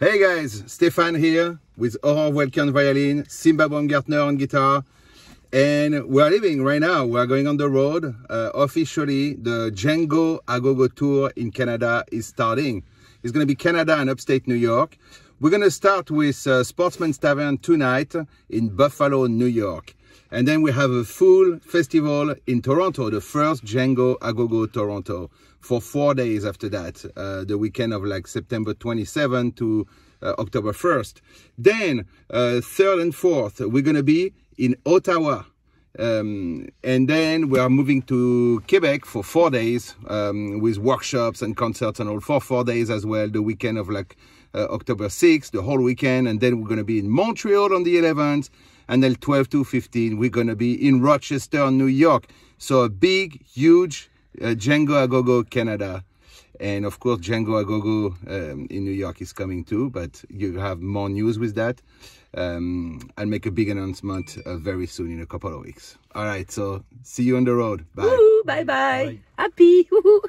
Hey guys, Stéphane here with Aurore Voilqué on violin, Simba Baumgartner on guitar, and we're leaving right now. We're going on the road. Officially, the Django À Gogo tour in Canada is starting. It's going to be Canada and upstate New York. We're going to start with Sportsman's Tavern tonight in Buffalo, New York. And then we have a full festival in Toronto, the first Django À Gogo Toronto, for 4 days after that, the weekend of like September 27 to October 1st. Then 3rd and 4th, we're going to be in Ottawa. And then we are moving to Quebec for 4 days with workshops and concerts and all for 4 days as well, the weekend of like October 6th, the whole weekend. And then we're going to be in Montreal on the 11th. And then 12 to 15, we're going to be in Rochester, New York. So a big, huge Django À Gogo Canada. And of course, Django À Gogo in New York is coming too, but you have more news with that. I'll make a big announcement very soon in a couple of weeks. All right, so see you on the road. Bye. Woo-hoo, bye-bye. Happy. Woo-hoo.